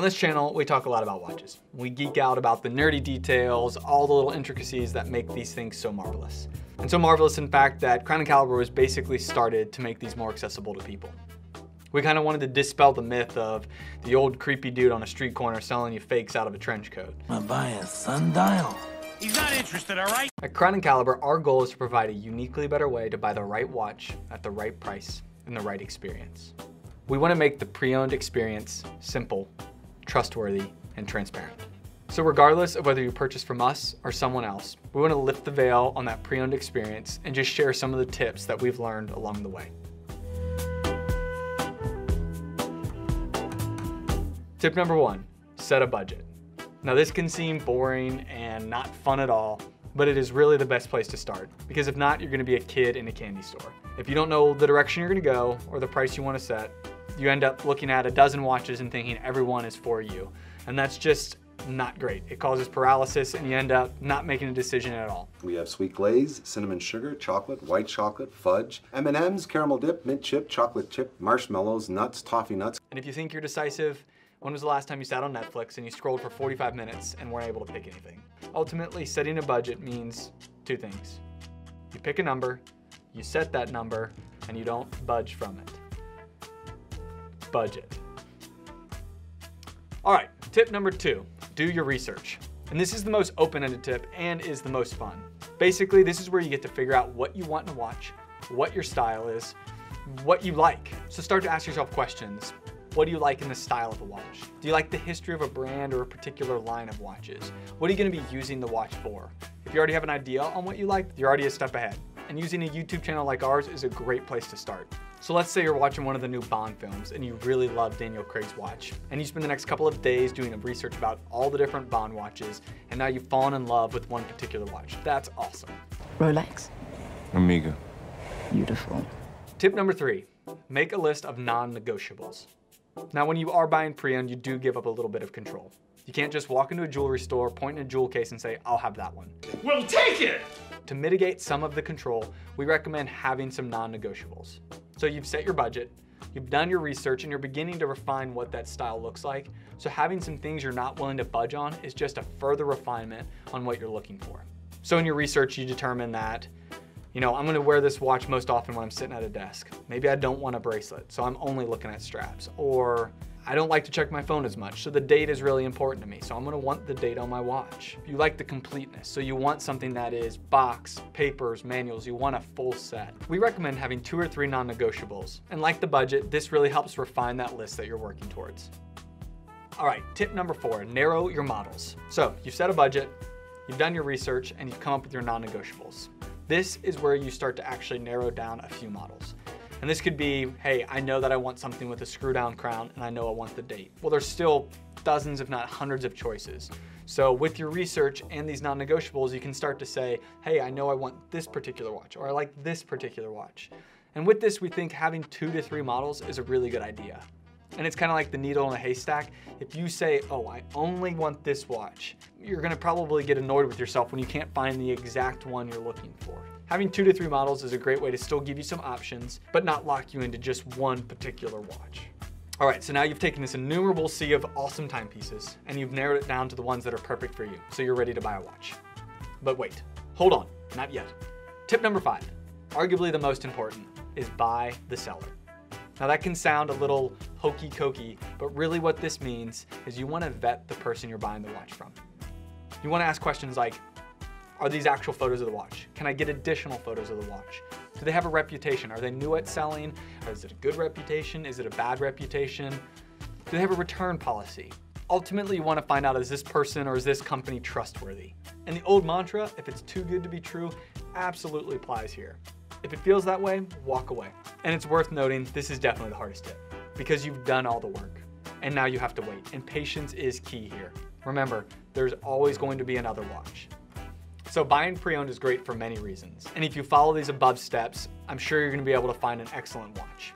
On this channel, we talk a lot about watches. We geek out about the nerdy details, all the little intricacies that make these things so marvelous. And so marvelous, in fact, that Crown & Caliber was basically started to make these more accessible to people. We kind of wanted to dispel the myth of the old creepy dude on a street corner selling you fakes out of a trench coat. I'm buying a sundial. He's not interested, all right? At Crown & Caliber, our goal is to provide a uniquely better way to buy the right watch at the right price and the right experience. We want to make the pre-owned experience simple, trustworthy, and transparent. So regardless of whether you purchase from us or someone else, we want to lift the veil on that pre-owned experience and just share some of the tips that we've learned along the way. Tip number one, set a budget. Now this can seem boring and not fun at all, but it is really the best place to start, because if not, you're going to be a kid in a candy store. If you don't know the direction you're going to go or the price you want to set, you end up looking at a dozen watches and thinking everyone is for you. And that's just not great. It causes paralysis and you end up not making a decision at all. We have sweet glaze, cinnamon sugar, chocolate, white chocolate, fudge, M&Ms, caramel dip, mint chip, chocolate chip, marshmallows, nuts, toffee nuts. And if you think you're decisive, when was the last time you sat on Netflix and you scrolled for 45 minutes and weren't able to pick anything? Ultimately, setting a budget means two things. You pick a number, you set that number, and you don't budge from it. Budget. All right, tip number two, do your research. And this is the most open-ended tip and is the most fun. Basically, this is where you get to figure out what you want to watch, what your style is, what you like. So start to ask yourself questions. What do you like in the style of a watch? Do you like the history of a brand or a particular line of watches? What are you going to be using the watch for? If you already have an idea on what you like, you're already a step ahead. And using a YouTube channel like ours is a great place to start. So let's say you're watching one of the new Bond films and you really love Daniel Craig's watch, and you spend the next couple of days doing research about all the different Bond watches, and now you've fallen in love with one particular watch. That's awesome. Rolex. Omega. Beautiful. Tip number three, make a list of non-negotiables. Now, when you are buying pre-owned, you do give up a little bit of control. You can't just walk into a jewelry store, point in a jewel case and say, I'll have that one. We'll take it! To mitigate some of the control, we recommend having some non-negotiables. So you've set your budget, you've done your research, and you're beginning to refine what that style looks like. So having some things you're not willing to budge on is just a further refinement on what you're looking for. So in your research, you determine that, you know, I'm gonna wear this watch most often when I'm sitting at a desk. Maybe I don't want a bracelet, so I'm only looking at straps. Or I don't like to check my phone as much, so the date is really important to me, so I'm gonna want the date on my watch. You like the completeness, so you want something that is box, papers, manuals, you want a full set. We recommend having 2 or 3 non-negotiables, and like the budget, this really helps refine that list that you're working towards. All right, tip number four, narrow your models. So you've set a budget, you've done your research, and you've come up with your non-negotiables. This is where you start to actually narrow down a few models. And this could be, hey, I know that I want something with a screw down crown and I know I want the date. Well, there's still dozens, if not hundreds of choices. So with your research and these non-negotiables, you can start to say, hey, I know I want this particular watch, or I like this particular watch. And with this, we think having 2 to 3 models is a really good idea. And it's kind of like the needle in a haystack. If you say, oh, I only want this watch, you're gonna probably get annoyed with yourself when you can't find the exact one you're looking for. Having 2 to 3 models is a great way to still give you some options, but not lock you into just one particular watch. All right, so now you've taken this innumerable sea of awesome timepieces and you've narrowed it down to the ones that are perfect for you. So you're ready to buy a watch. But wait, hold on, not yet. Tip number five, arguably the most important, is buy the seller. Now that can sound a little hokey-cokey, but really what this means is you want to vet the person you're buying the watch from. You want to ask questions like, are these actual photos of the watch? Can I get additional photos of the watch? Do they have a reputation? Are they new at selling? Is it a good reputation? Is it a bad reputation? Do they have a return policy? Ultimately, you want to find out, is this person or is this company trustworthy? And the old mantra, if it's too good to be true, absolutely applies here. If it feels that way, walk away. And it's worth noting, this is definitely the hardest tip because you've done all the work and now you have to wait, and patience is key here. Remember, there's always going to be another watch. So buying pre-owned is great for many reasons. And if you follow these above steps, I'm sure you're gonna be able to find an excellent watch.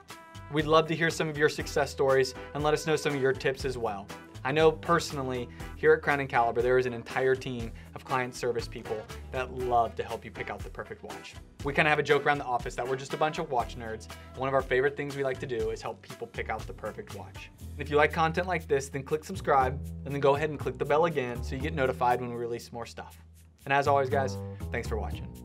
We'd love to hear some of your success stories and let us know some of your tips as well. I know personally here at Crown & Caliber, there is an entire team of client service people that love to help you pick out the perfect watch. We kind of have a joke around the office that we're just a bunch of watch nerds. One of our favorite things we like to do is help people pick out the perfect watch. And if you like content like this, then click subscribe and then go ahead and click the bell again so you get notified when we release more stuff. And as always, guys, thanks for watching.